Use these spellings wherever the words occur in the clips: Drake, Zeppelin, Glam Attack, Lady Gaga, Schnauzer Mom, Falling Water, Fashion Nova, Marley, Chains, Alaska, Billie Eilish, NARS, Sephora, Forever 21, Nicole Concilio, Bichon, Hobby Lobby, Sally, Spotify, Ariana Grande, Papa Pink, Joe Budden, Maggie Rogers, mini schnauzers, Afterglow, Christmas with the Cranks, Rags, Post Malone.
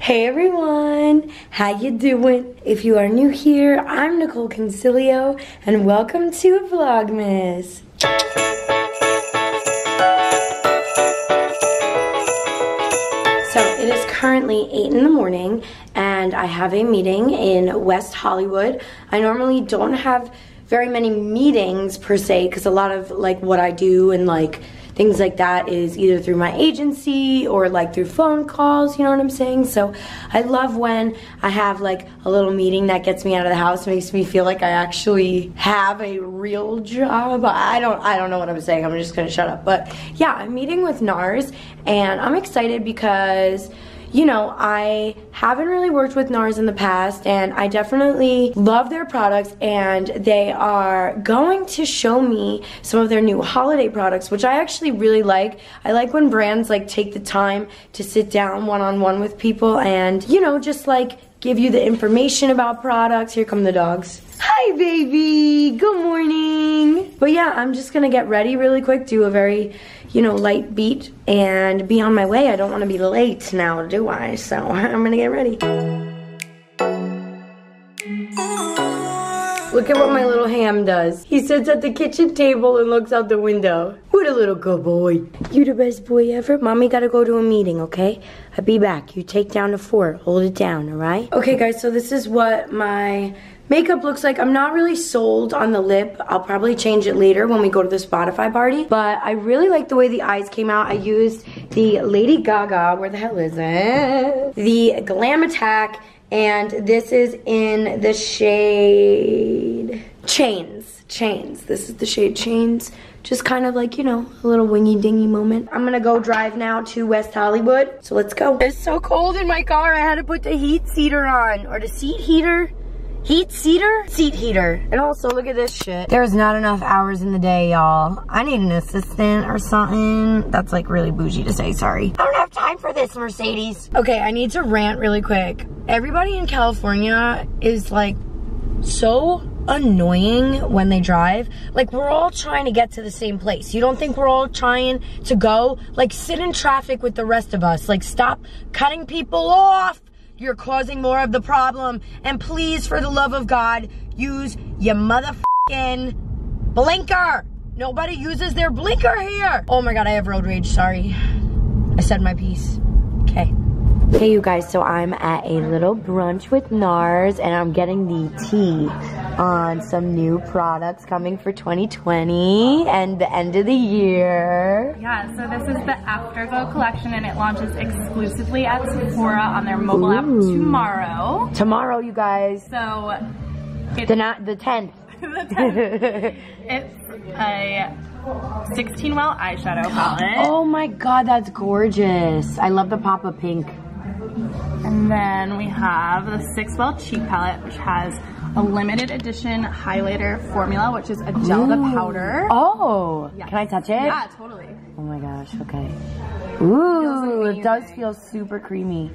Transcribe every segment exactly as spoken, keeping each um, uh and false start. Hey everyone, how you doing? If you are new here, I'm Nicole Concilio and welcome to Vlogmas. So it is currently eight in the morning and I have a meeting in West Hollywood. I normally don't have very many meetings per se because a lot of like what I do and like things like that is either through my agency or like through phone calls, you know what I'm saying? So I love when I have like a little meeting that gets me out of the house, makes me feel like I actually have a real job. I don't I don't know what I'm saying, I'm just gonna shut up. But yeah, I'm meeting with NARS and I'm excited because, you know, I haven't really worked with NARS in the past and I definitely love their products, and they are going to show me some of their new holiday products, which I actually really like. I like when brands like take the time to sit down one-on-one with people and, you know, just like give you the information about products. Here come the dogs. Hi baby, good morning. But yeah, I'm just gonna get ready really quick, do a very, you know, light beat and be on my way. I don't wanna be late now, do I? So I'm gonna get ready. Look at what my little ham does. He sits at the kitchen table and looks out the window. What a little good boy. You the best boy ever. Mommy gotta go to a meeting, okay? I'll be back. You take down the fort. Hold it down, alright? Okay guys, so this is what my makeup looks like. I'm not really sold on the lip. I'll probably change it later when we go to the Spotify party. But I really like the way the eyes came out. I used the Lady Gaga, where the hell is it? The Glam Attack, and this is in the shade Chains. Chains. This is the shade Chains. Just kind of like, you know, a little wingy dingy moment. I'm gonna go drive now to West Hollywood. So let's go. It's so cold in my car, I had to put the heat seater on, or the seat heater. Heat seater? Seat heater. And also, look at this shit. There's not enough hours in the day, y'all. I need an assistant or something. That's like really bougie to say, sorry. I don't have time for this, Mercedes. Okay, I need to rant really quick. Everybody in California is like so annoying when they drive. Like, we're all trying to get to the same place. You don't think we're all trying to go? Like, sit in traffic with the rest of us. Like, stop cutting people off. You're causing more of the problem. And please, for the love of God, use your motherfucking blinker. Nobody uses their blinker here. Oh my God, I have road rage, sorry. I said my piece, okay. Hey you guys, so I'm at a little brunch with NARS and I'm getting the tea on some new products coming for twenty twenty and the end of the year. Yeah, so this is the Afterglow collection and it launches exclusively at Sephora on their mobile Ooh. app tomorrow. Tomorrow, you guys. So it's the, not, the tenth. the tenth. It's a sixteen well eyeshadow palette. Oh my God, that's gorgeous. I love the Papa Pink. And then we have the six well cheek palette, which has a limited edition highlighter formula, which is a gel to powder. Oh, yes. Can I touch it? Yeah, totally. Oh my gosh, okay. Ooh, it does feel super creamy.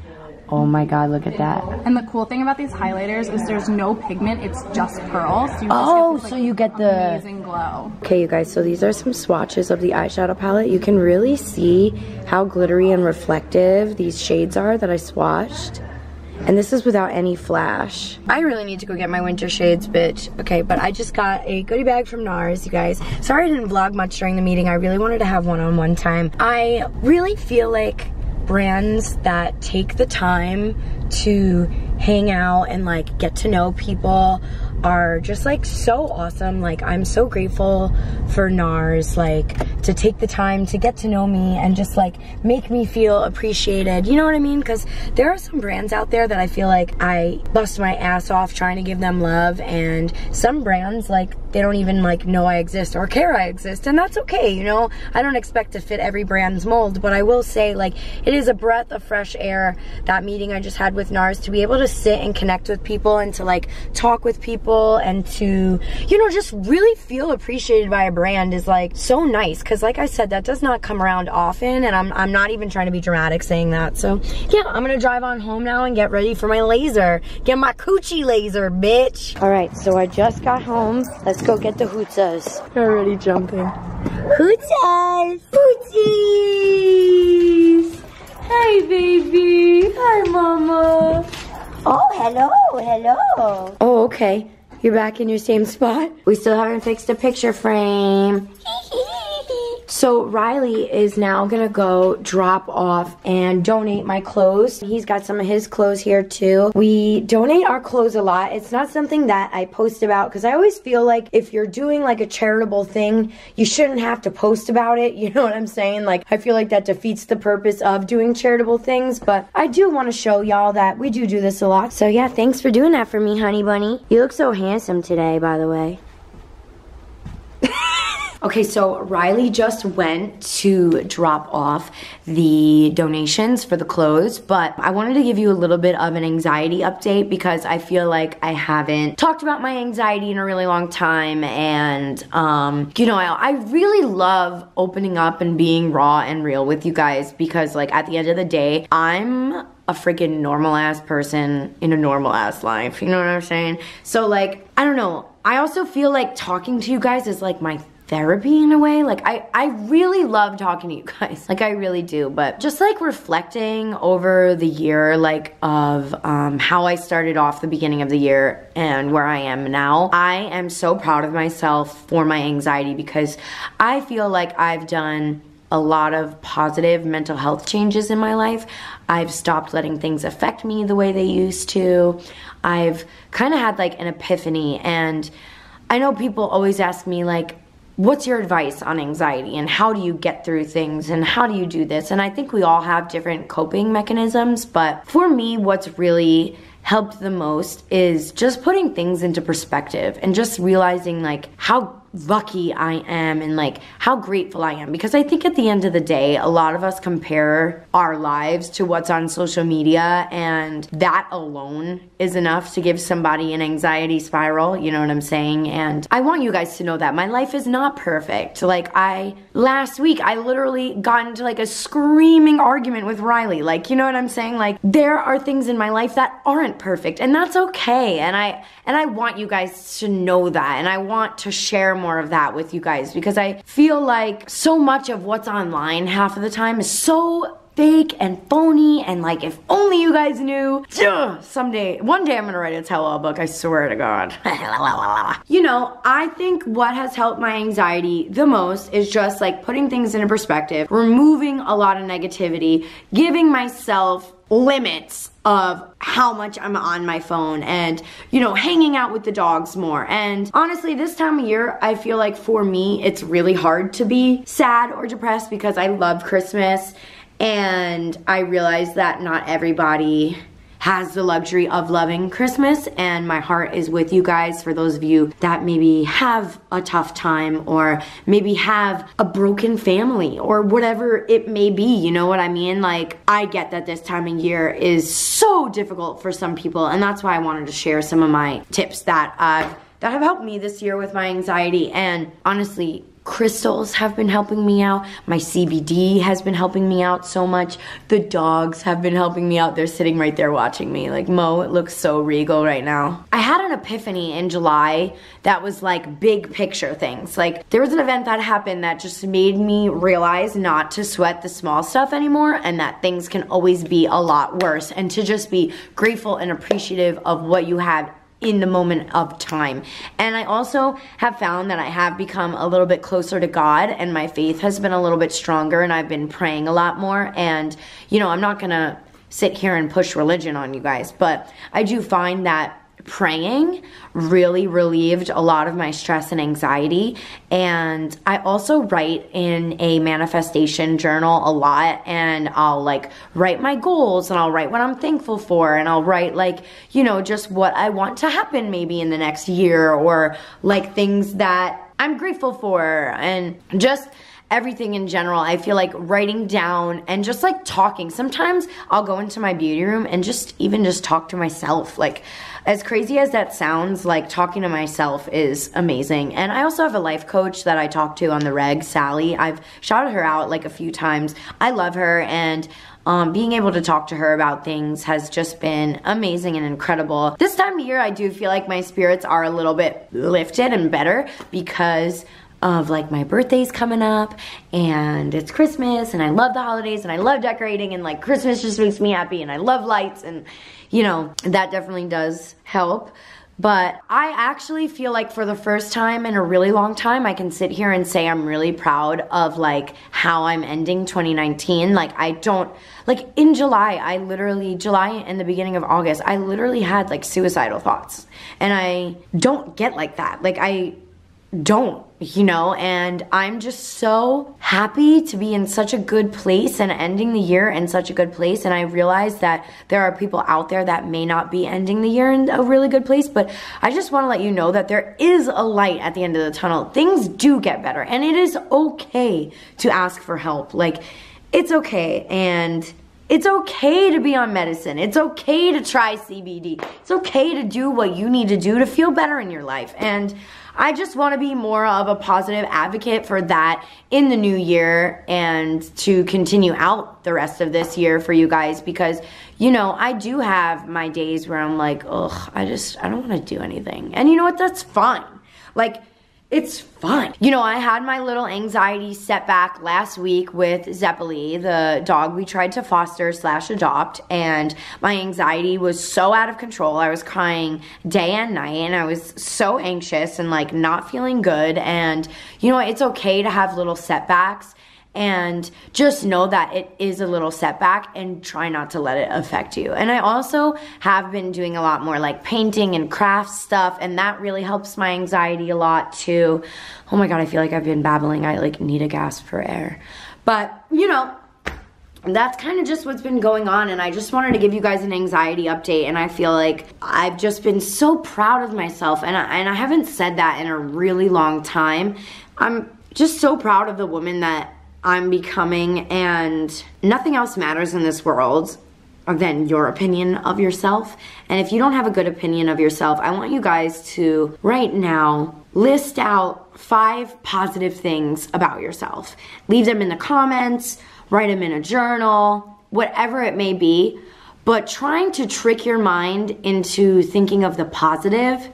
Oh my God, look at that. And the cool thing about these highlighters is there's no pigment, it's just pearls. So you just oh, get this, like, so you get the amazing glow. Okay, you guys, so these are some swatches of the eyeshadow palette. You can really see how glittery and reflective these shades are that I swatched. And this is without any flash. I really need to go get my winter shades, bitch. Okay, but I just got a goodie bag from NARS, you guys. Sorry I didn't vlog much during the meeting. I really wanted to have one-on-one time. I really feel like brands that take the time to hang out and like get to know people are just like so awesome. Like, I'm so grateful for NARS, like, to take the time to get to know me and just like make me feel appreciated, you know what I mean? Because there are some brands out there that I feel like I bust my ass off trying to give them love, and some brands, like, they don't even like know I exist or care I exist, and that's okay, you know? I don't expect to fit every brand's mold, but I will say, like, it is a breath of fresh air, that meeting I just had with NARS, to be able to sit and connect with people and to like talk with people and to, you know, just really feel appreciated by a brand is like so nice, because like I said, that does not come around often, and I'm, I'm not even trying to be dramatic saying that. So yeah, I'm gonna drive on home now and get ready for my laser. Get my coochie laser, bitch. All right, so I just got home. Let's go get the hootsas. They're already jumping. Hootsas! Hootsies! Hi, baby. Hi, mama. hello, hello. Oh, okay. You're back in your same spot? We still haven't fixed a picture frame. So Riley is now gonna go drop off and donate my clothes. He's got some of his clothes here too. We donate our clothes a lot. It's not something that I post about because I always feel like if you're doing like a charitable thing, you shouldn't have to post about it. You know what I'm saying? Like, I feel like that defeats the purpose of doing charitable things, but I do want to show y'all that we do do this a lot. So yeah, thanks for doing that for me, honey bunny. You look so handsome today, by the way. Okay, so Riley just went to drop off the donations for the clothes, but I wanted to give you a little bit of an anxiety update because I feel like I haven't talked about my anxiety in a really long time, and um, you know, I, I really love opening up and being raw and real with you guys because, like, at the end of the day, I'm a freaking normal ass person in a normal ass life, you know what I'm saying? So, like, I don't know, I also feel like talking to you guys is like my therapy in a way. Like, I, I really love talking to you guys. Like, I really do. But just like reflecting over the year, like, of um, how I started off the beginning of the year and where I am now, I am so proud of myself for my anxiety because I feel like I've done a lot of positive mental health changes in my life. I've stopped letting things affect me the way they used to. I've kind of had like an epiphany, and I know people always ask me, like, what's your advice on anxiety and how do you get through things and how do you do this? And I think we all have different coping mechanisms, but for me, what's really helped the most is just putting things into perspective and just realizing, like, how lucky I am and, like, how grateful I am, because I think at the end of the day, a lot of us compare our lives to what's on social media, and that alone is enough to give somebody an anxiety spiral, you know what I'm saying? And I want you guys to know that my life is not perfect. Like, I, last week, I literally got into, like, a screaming argument with Riley, like, you know what I'm saying? Like, there are things in my life that aren't perfect, and that's okay, and I, and I want you guys to know that, and I want to share more of that with you guys because I feel like so much of what's online half of the time is so fake and phony, and, like, if only you guys knew. Someday, one day I'm gonna write a tell-all book, I swear to God. You know, I think what has helped my anxiety the most is just, like, putting things into perspective, removing a lot of negativity, giving myself limits of how much I'm on my phone, and, you know, hanging out with the dogs more. And honestly, this time of year, I feel like for me, it's really hard to be sad or depressed because I love Christmas, and I realize that not everybody has the luxury of loving Christmas, and my heart is with you guys for those of you that maybe have a tough time or maybe have a broken family or whatever it may be, you know what I mean? Like, I get that this time of year is so difficult for some people, and that's why I wanted to share some of my tips that I've, that have helped me this year with my anxiety. And honestly, crystals have been helping me out. My C B D has been helping me out so much. The dogs have been helping me out. They're sitting right there watching me. Like, Mo, it looks so regal right now. I had an epiphany in July that was, like, big picture things. Like, there was an event that happened that just made me realize not to sweat the small stuff anymore, and that things can always be a lot worse, and to just be grateful and appreciative of what you have in the moment of time. And I also have found that I have become a little bit closer to God, and my faith has been a little bit stronger, and I've been praying a lot more. And, you know, I'm not gonna sit here and push religion on you guys, but I do find that praying really relieved a lot of my stress and anxiety. And I also write in a manifestation journal a lot, and I'll, like, write my goals, and I'll write what I'm thankful for, and I'll write, like, you know, just what I want to happen maybe in the next year, or, like, things that I'm grateful for, and just everything in general. I feel like writing down and just, like, talking. Sometimes I'll go into my beauty room and just even just talk to myself. Like, as crazy as that sounds, like, talking to myself is amazing. And I also have a life coach that I talk to on the reg, Sally. I've shouted her out, like, a few times. I love her, and Um, being able to talk to her about things has just been amazing and incredible. This time of year, I do feel like my spirits are a little bit lifted and better because of like my birthday's coming up and it's Christmas and I love the holidays and I love decorating and like Christmas just makes me happy and I love lights and you know, that definitely does help. But I actually feel like for the first time in a really long time, I can sit here and say I'm really proud of like how I'm ending twenty nineteen. Like I don't, like in July, I literally, July and the beginning of August, I literally had like suicidal thoughts. And I don't get like that. Like I don't, you know, and I'm just so happy to be in such a good place and ending the year in such a good place. And I realize that there are people out there that may not be ending the year in a really good place, but I just want to let you know that there is a light at the end of the tunnel. Things do get better and it is okay to ask for help. Like it's okay, and it's okay to be on medicine. It's okay to try C B D. It's okay to do what you need to do to feel better in your life. And I just want to be more of a positive advocate for that in the new year and to continue out the rest of this year for you guys, because, you know, I do have my days where I'm like, ugh, I just, I don't want to do anything. And you know what? That's fine. Like, it's fine. You know, I had my little anxiety setback last week with Zeppelin, the dog we tried to foster slash adopt, and my anxiety was so out of control. I was crying day and night, and I was so anxious and like not feeling good. And you know, it's okay to have little setbacks, and just know that it is a little setback and try not to let it affect you. And I also have been doing a lot more like painting and craft stuff, and that really helps my anxiety a lot too. Oh my God, I feel like I've been babbling. I like need a gasp for air. But you know, that's kind of just what's been going on, and I just wanted to give you guys an anxiety update. And I feel like I've just been so proud of myself, and I, and I haven't said that in a really long time. I'm just so proud of the woman that I'm becoming, and nothing else matters in this world than your opinion of yourself. And if you don't have a good opinion of yourself, I want you guys to right now list out five positive things about yourself. Leave them in the comments, write them in a journal, whatever it may be, but trying to trick your mind into thinking of the positive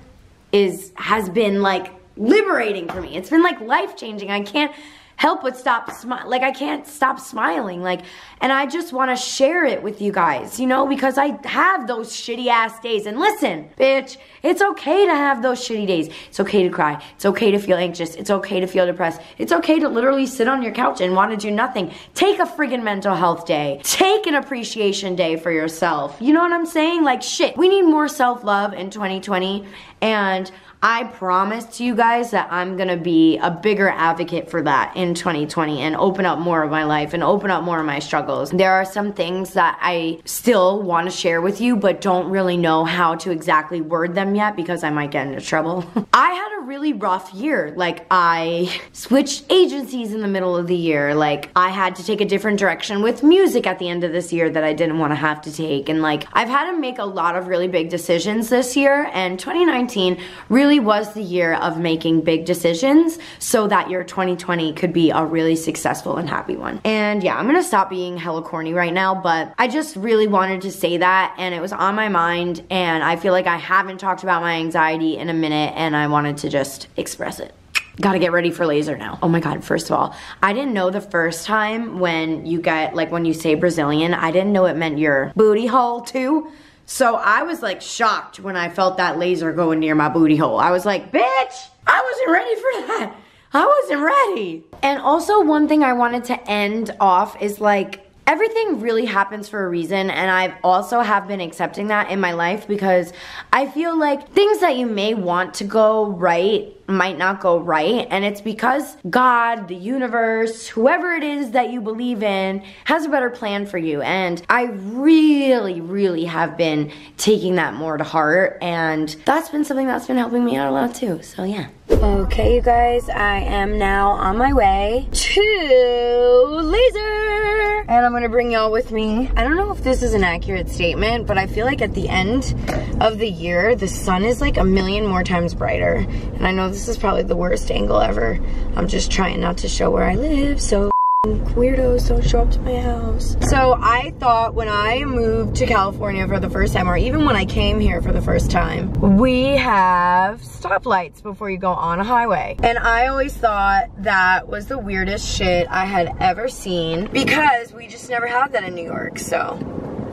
is has been like liberating for me. It's been like life-changing. I can't help but stop smiling. Like I can't stop smiling. Like, and I just want to share it with you guys, you know, because I have those shitty ass days. And listen, bitch, it's okay to have those shitty days. It's okay to cry. It's okay to feel anxious. It's okay to feel depressed. It's okay to literally sit on your couch and want to do nothing. Take a friggin' mental health day. Take an appreciation day for yourself. You know what I'm saying? Like shit, we need more self-love in twenty twenty, and I promise to you guys that I'm gonna be a bigger advocate for that in twenty twenty and open up more of my life and open up more of my struggles. There are some things that I still wanna share with you but don't really know how to exactly word them yet because I might get into trouble. I had a really rough year. Like I switched agencies in the middle of the year. Like I had to take a different direction with music at the end of this year that I didn't wanna have to take. And like I've had to make a lot of really big decisions this year, and twenty nineteen really was the year of making big decisions so that your twenty twenty could be a really successful and happy one. And yeah, I'm gonna stop being hella corny right now, but I just really wanted to say that, and it was on my mind, and I feel like I haven't talked about my anxiety in a minute, and I wanted to just express it. Gotta get ready for laser now. Oh my God, first of all, I didn't know the first time when you get, like when you say Brazilian, I didn't know it meant your booty hole too. So I was like shocked when I felt that laser going near my booty hole. I was like, bitch, I wasn't ready for that. I wasn't ready. And also one thing I wanted to end off is like, everything really happens for a reason, and I've also have been accepting that in my life, because I feel like things that you may want to go right might not go right, and it's because God, the universe, whoever it is that you believe in has a better plan for you. And I really, really have been taking that more to heart, and that's been something that's been helping me out a lot too, so yeah. Okay, you guys, I am now on my way to laser, and I'm gonna bring y'all with me. I don't know if this is an accurate statement, but I feel like at the end of the year, the sun is like a million more times brighter. And I know this is probably the worst angle ever. I'm just trying not to show where I live, so Weirdos don't show up to my house. So I thought when I moved to California for the first time, or even when I came here for the first time, we have stoplights before you go on a highway. And I always thought that was the weirdest shit I had ever seen, because we just never had that in New York, so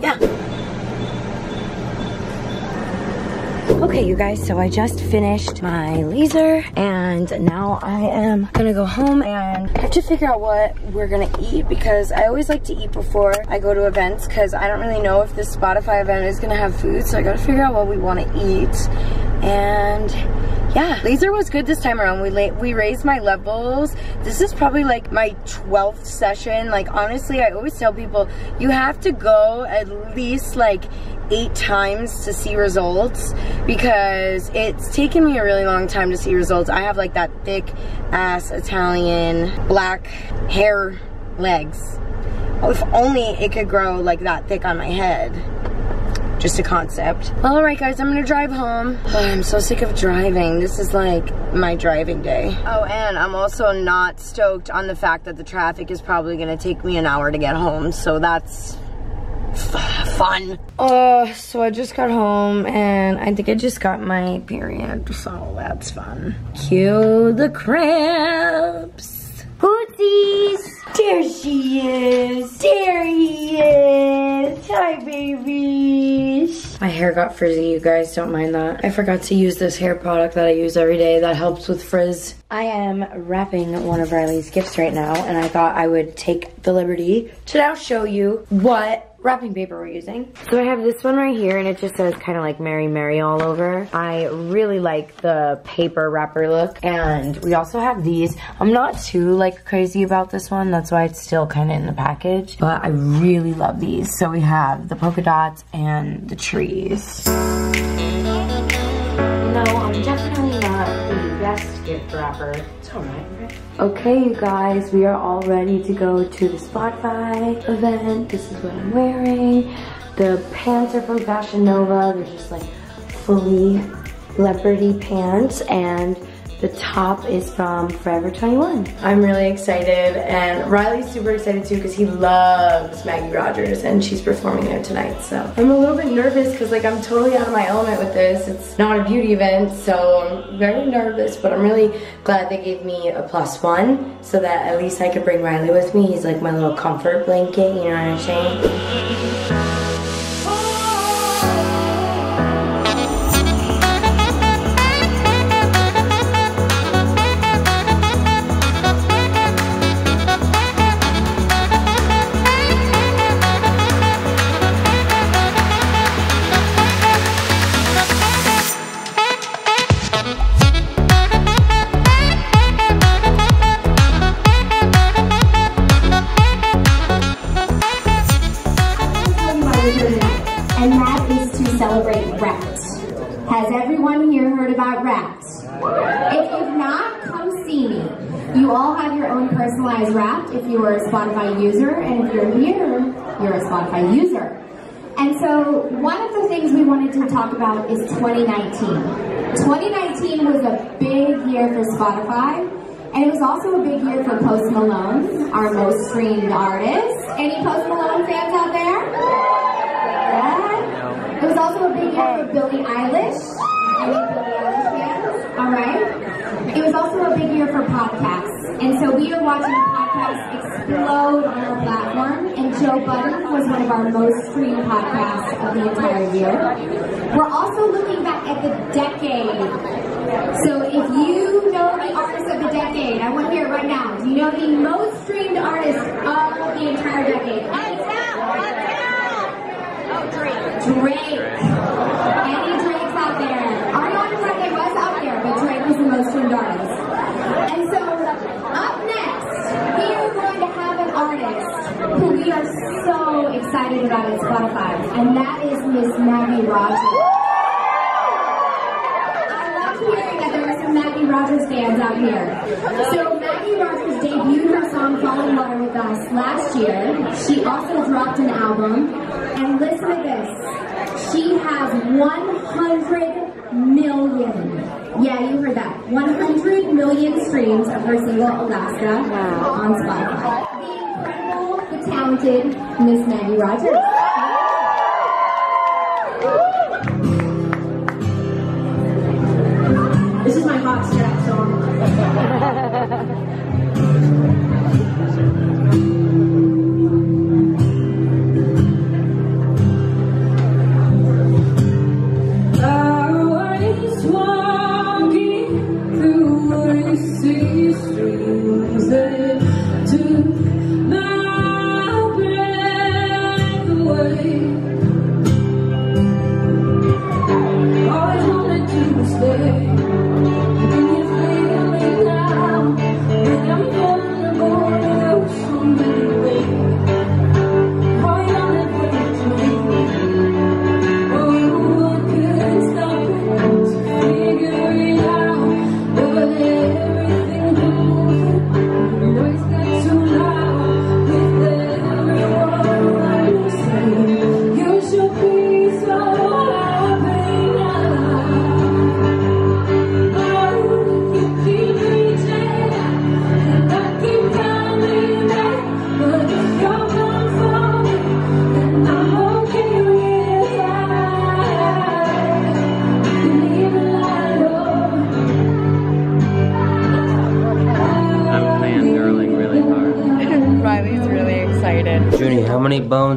yeah. Okay, you guys, so I just finished my laser and now I am gonna go home and have to figure out what we're gonna eat, because I always like to eat before I go to events, because I don't really know if this Spotify event is gonna have food, so I gotta figure out what we wanna eat. And yeah, laser was good this time around. We la we raised my levels. This is probably like my twelfth session. Like honestly, I always tell people, you have to go at least like eight times to see results, because it's taken me a really long time to see results. I have like that thick ass Italian black hair legs. Oh, if only it could grow like that thick on my head. Just a concept. All right, guys, I'm gonna drive home. Oh, I'm so sick of driving. This is like my driving day. Oh, and I'm also not stoked on the fact that the traffic is probably gonna take me an hour to get home, so that's fun. Uh, so I just got home and I think I just got my period, so that's fun. Cue the cramps. Hooties! There she is. There he is. Hi, babies. My hair got frizzy, you guys. Don't mind that. I forgot to use this hair product that I use every day that helps with frizz. I am wrapping one of Riley's gifts right now, and I thought I would take the liberty to now show you what wrapping paper we're using. So I have this one right here and it just says kind of like Mary Mary all over. I really like the paper wrapper look. And we also have these. I'm not too like crazy about this one, that's why it's still kind of in the package, but I really love these. So we have the polka dots and the trees. No, I'm definitely not the best gift wrapper. It's all right, right? Okay, you guys, we are all ready to go to the Spotify event. This is what I'm wearing. The pants are from Fashion Nova. They're just like fully leopardy pants, and the top is from Forever twenty-one. I'm really excited, and Riley's super excited too, because he loves Maggie Rogers and she's performing there tonight, so. I'm a little bit nervous because like I'm totally out of my element with this. It's not a beauty event, so I'm very nervous, but I'm really glad they gave me a plus one so that at least I could bring Riley with me. He's like my little comfort blanket, you know what I'm saying? You're a Spotify user, and if you're here, you're a Spotify user. And so one of the things we wanted to talk about is twenty nineteen. twenty nineteen was a big year for Spotify, and it was also a big year for Post Malone, our most streamed artist. Any Post Malone fans out there? Yeah. It was also a big year for Billie Eilish. Any Billie Eilish fans? All right. It was also a big year for podcasts, and so we are watching explode on our platform, and Joe Budden was one of our most streamed podcasts of the entire year. We're also looking back at the decade. So if you know the artist of the decade, I want to hear it right now. Do you know the most streamed artist of the entire decade? What's up? What's up? Oh, Drake. Drake. Any Drake's out there. Ariana Grande was out there, but Drake was the most streamed artist. And so, up next, we are going to have an artist who we are so excited about at Spotify, and that is Miss Maggie Rogers. I love hearing that there are some Maggie Rogers fans out here. So Maggie Rogers debuted her song Falling Water with us last year. She also dropped an album, and listen to this. She has one hundred million. Yeah, you heard that. one hundred million streams of her single Alaska wow. on Spotify. talented Miss Maggie Rogers. This is my hot strap song.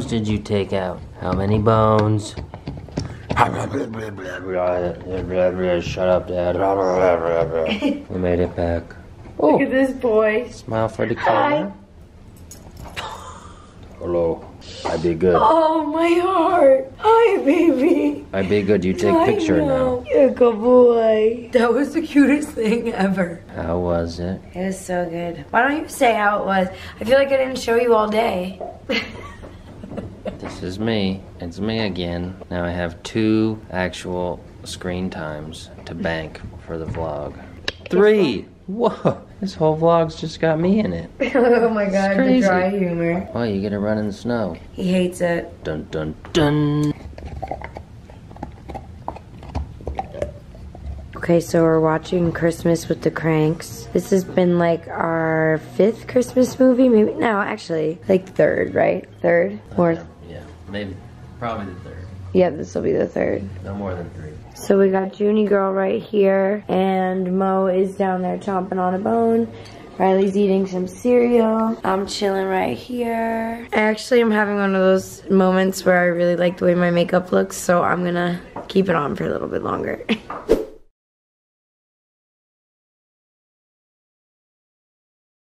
Did you take out? How many bones? Shut up, Dad. We made it back. Oh. Look at this boy. Smile for the camera. Hello. I be good. Oh, my heart. Hi, baby. I be good. You take I picture know. now. You're a good boy. That was the cutest thing ever. How was it? It was so good. Why don't you say how it was? I feel like I didn't show you all day. This is me. It's me again. Now I have two actual screen times to bank for the vlog. Three! Whoa! This whole vlog's just got me in it. Oh my god, the dry humor. Oh, you get to run in the snow. He hates it. Dun dun dun! Okay, so we're watching Christmas with the Cranks. This has been like our fifth Christmas movie, maybe? No, actually, like third, right? Third? Fourth? Maybe. Probably the third. Yeah, this will be the third. No more than three. So we got Junie Girl right here, and Mo is down there chomping on a bone. Riley's eating some cereal. I'm chilling right here. I actually am having one of those moments where I really like the way my makeup looks, so I'm gonna keep it on for a little bit longer.